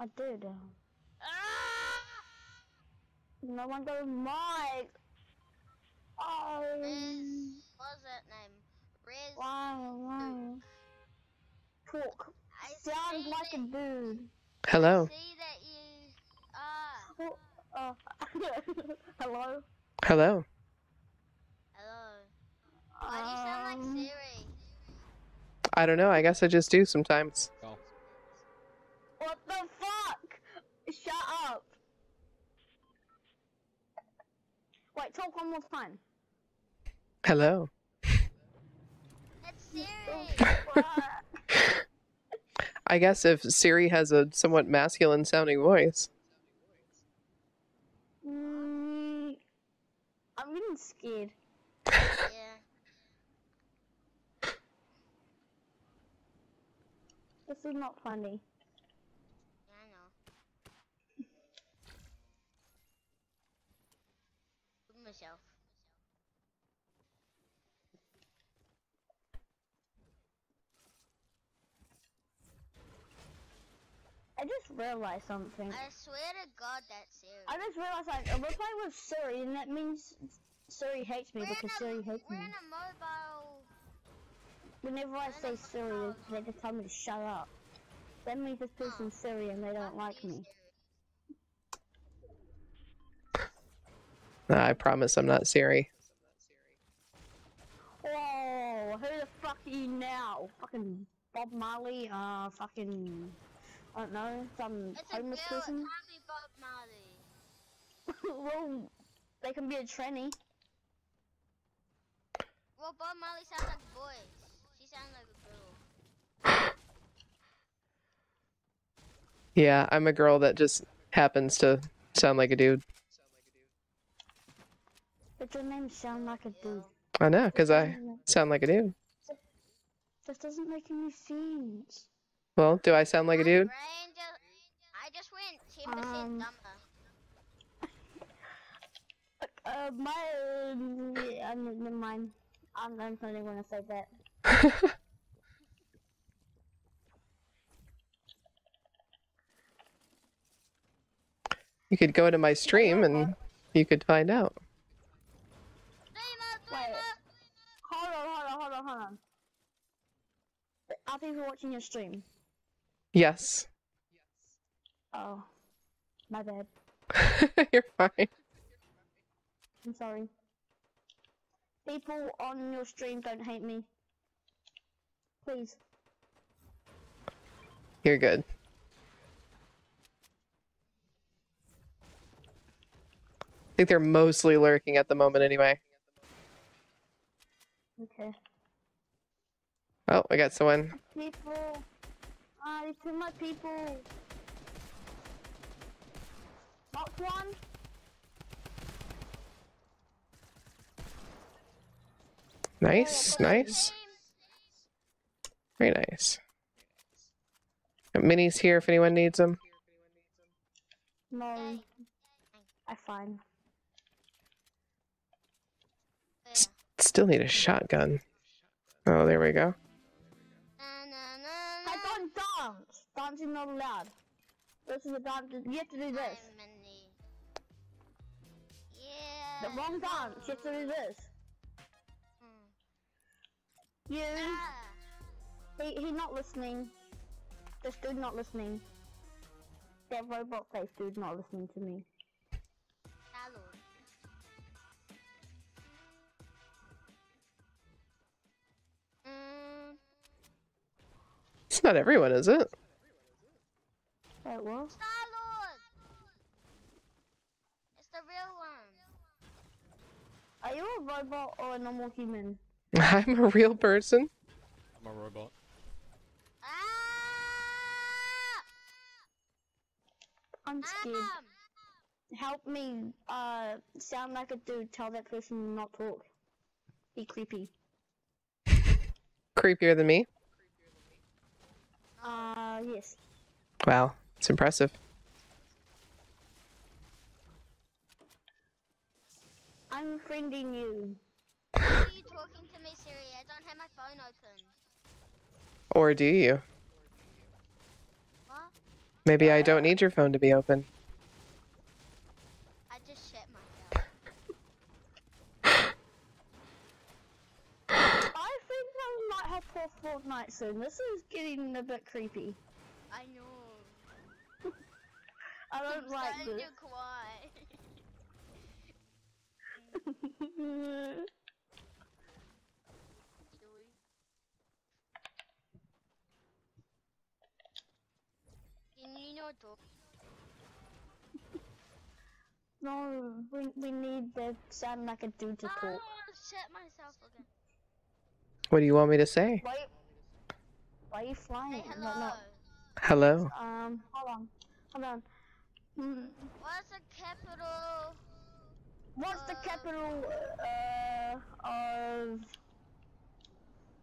I did. Ah! No one goes Mike. Oh. Riz. What's that name? Riz. Wow. Talk. Sound like a dude. Hello. See that you are. Oh. Hello. Hello. Hello. Why do you sound like Siri? I don't know. I guess I just do sometimes. Oh. What the fuck? Shut up. Wait, talk one more time. Hello. That's Siri. I guess if Siri has a somewhat masculine sounding voice. I'm getting scared. Yeah. This is not funny. Yeah, I know. With myself. I just realized something. I swear to God that's Siri. I just realized like, if we're playing with Siri, and that means Siri hates me because Siri hates me. We're in a mobile... Whenever I say Siri, they just tell me to shut up. That means this person's Siri and they don't like me. I promise I'm not Siri. Whoa, who the fuck are you now? Fucking Bob Marley, fucking... I don't know, some homeless person? It's a Bob Marley. Well, they can be a tranny. Well, Bob Marley sounds like a boy. She sounds like a girl. Yeah, I'm a girl that just happens to sound like a dude. But your name sound like a dude. I know, because I sound like a dude. That doesn't make any sense. Well, do I sound like a dude? I just went 10% dumber. Never mind. I'm not even gonna say that. You could go to my stream and you could find out. Wait. Hold on. Are people watching your stream? Yes. Oh, my bad. You're fine. I'm sorry. People on your stream don't hate me. Please. You're good. I think they're mostly lurking at the moment anyway. Okay. Oh, I got someone. People. There's too much people. Not one. Nice, nice. Very nice. Got minis here if anyone needs them. No. I'm fine. Still need a shotgun. Oh, there we go. I don't dance. Dancing not allowed. This is a dance. You have to do this. The wrong dance. You have to do this. You. He not listening. This dude not listening. That robot face dude not listening to me. Hello. It's not everyone, is it? It was. It's the real one. Are you a robot or a normal human? I'm a real person. I'm a robot. I'm scared. Help me sound like a dude. Tell that person not talk. Be creepy. Creepier than me? Yes. Wow, it's impressive. I'm friending you. Why are you talking to me, Siri? I don't have my phone open. Or do you? What? Maybe I don't need your phone to be open. I just shit myself. I think I might have poor Fortnite soon. This is getting a bit creepy. I know. I don't like this. No, we need the sound like a dude to talk. I shit myself again. What do you want me to say? Why are you flying? Hey, hello. No. Hello? Hold on. What's the capital of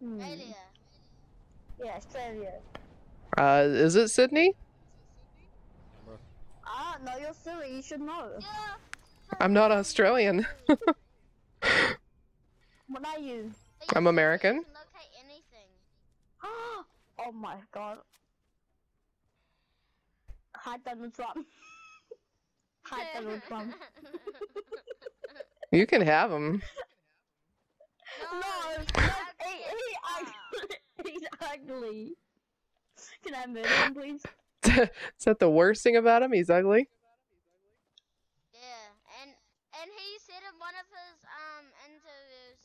Australia? Yeah, Australia. Is it Sydney? Ah, no, you're silly. You should know. Yeah. I'm not Australian. What are you? I'm American. You can locate anything. Oh my god. Hide Donald Trump. Hide Donald Trump. You can have him. No, he's ugly. Can I murder him, please? Is that the worst thing about him? He's ugly? Yeah, and he said in one of his interviews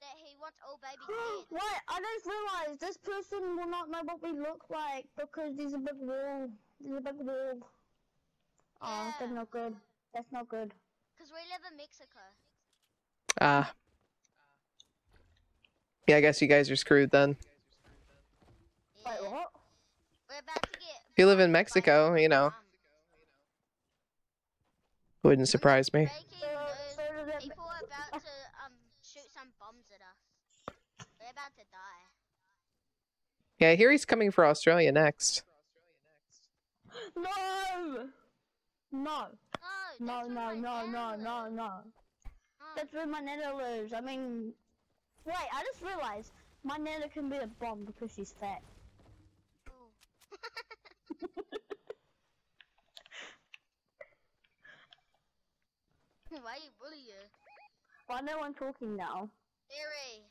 that he wants old baby kids. What? I just realized this person will not know what we look like because there's a big wall. There's a big wall. Yeah. Oh, that's not good. That's not good. Because we live in Mexico. Ah. Yeah, I guess you guys are screwed then. Yeah. Wait, what? We're about to get... If you live in Mexico, you know. Wouldn't surprise me. People are about to shoot some bombs at us. They're about to die. Yeah, I hear he's coming for Australia next. No! No. No. That's where my nana lives. I mean... Wait, I just realized my nana can be a bomb because she's fat. Why you bully you? Why no one talking now? Siri.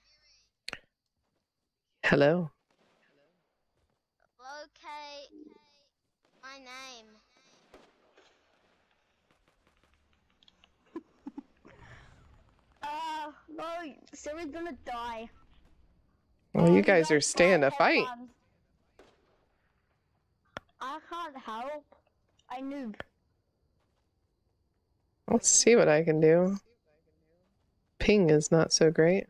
Hello. Okay. My name. No, Siri's gonna die. Well, you guys are staying a fight. I can't help. I noob. Let's see what I can do. Ping is not so great.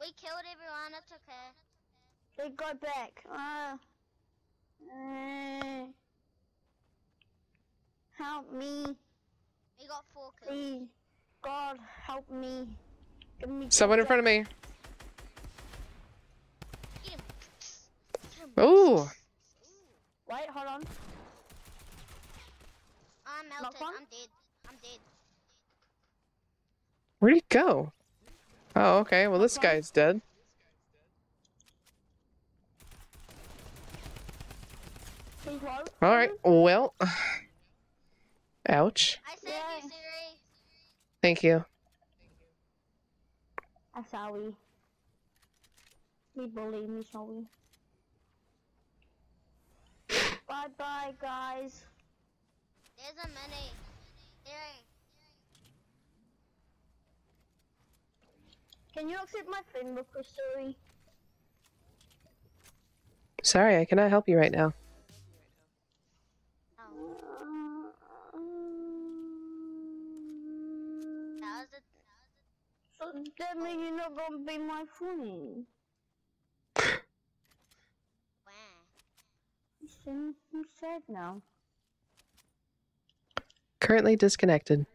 We killed everyone, it's okay. They got back. Help me. We got 4 kills. Please, God, help me. Give me someone in front of me. Oh. Wait, hold on. I'm melted. I'm dead. I'm dead. Where'd he go? Oh, okay. Well, this guy's dead. All right. Well. Ouch. I saved you, Siri. Thank you. I'm sorry. We bully me, shall we? Bye bye, guys. There's a mini. Can you accept my friend request, Siri? Sorry, I cannot help you right now. Oh. So that means you're not gonna be my friend. I'm sad now. Currently disconnected.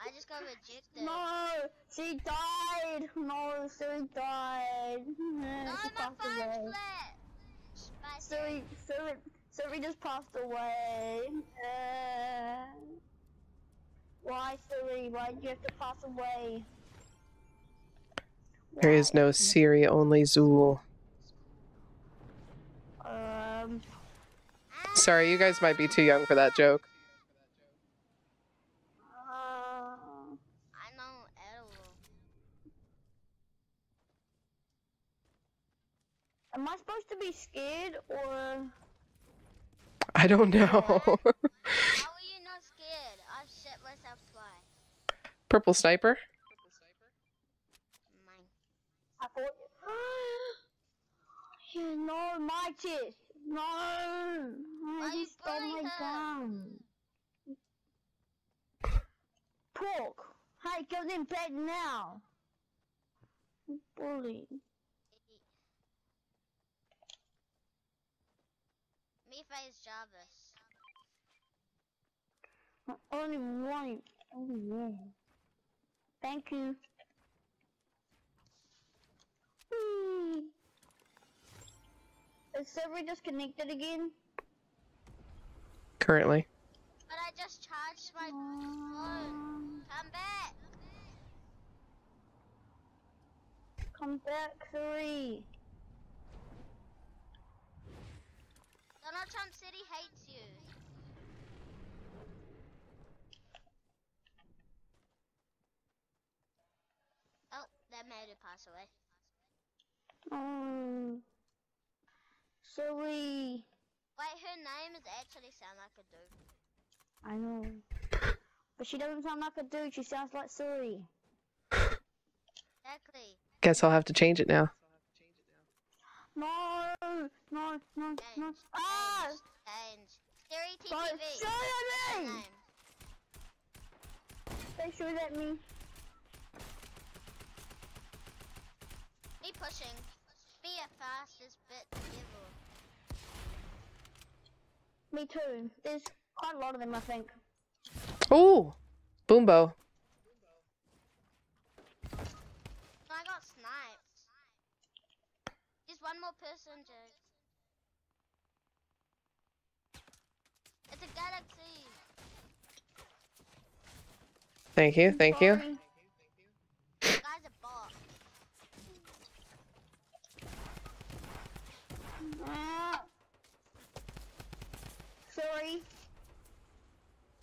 I just got rejected. No, she died. No, Siri died. No, she passed away. Siri just passed away. Why, Siri? Why did you have to pass away? There is no Siri, only Zool. Sorry, you guys might be too young for that joke. I know edible. Am I supposed to be scared or? I don't know. How are you not scared? I've set myself fly. Purple sniper? No, my chest. No, I just stole my gun. Pork, hey, get in bed now. Bully. Me face Jarvis. Only one. Thank you. Is server disconnected again? Currently. But I just charged my phone. Come back. Come back, Siri. Donald Trump said he hates you. Oh, that made it pass away. Siri. Wait, her name is actually Sound Like a Dude. I know. But she doesn't sound like a dude, she sounds like Siri. Exactly. Guess I'll have to change it now. No. Change. Ah! Change. Siri TTV. Siri me! They shoot at me. Me pushing. Be a fastest bit ever. Me too. There's quite a lot of them, I think. Ooh! Boombo. I got sniped. There's one more person, Jake. It's a galaxy. Thank you, thank you. The guy's a bot. Sorry.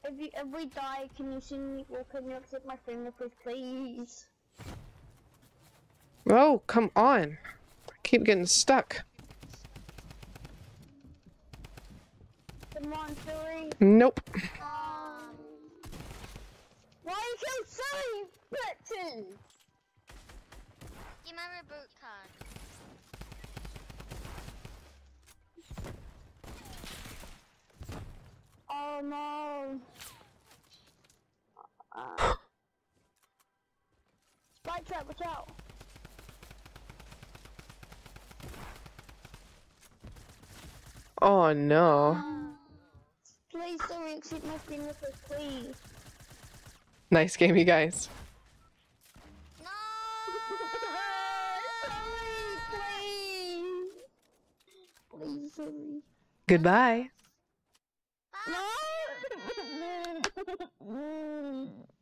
If we die, can you send me, or can you accept my friend request, please? Oh, come on. I keep getting stuck. Come on, Siri. Nope. Why you killed Siri, Britain? Give my reboot card. Oh no! Light trap, watch out! Oh no! Please, Siri, accept my friend request, please. Nice game, you guys. No! Sorry, please. Please, Siri. Goodbye. No!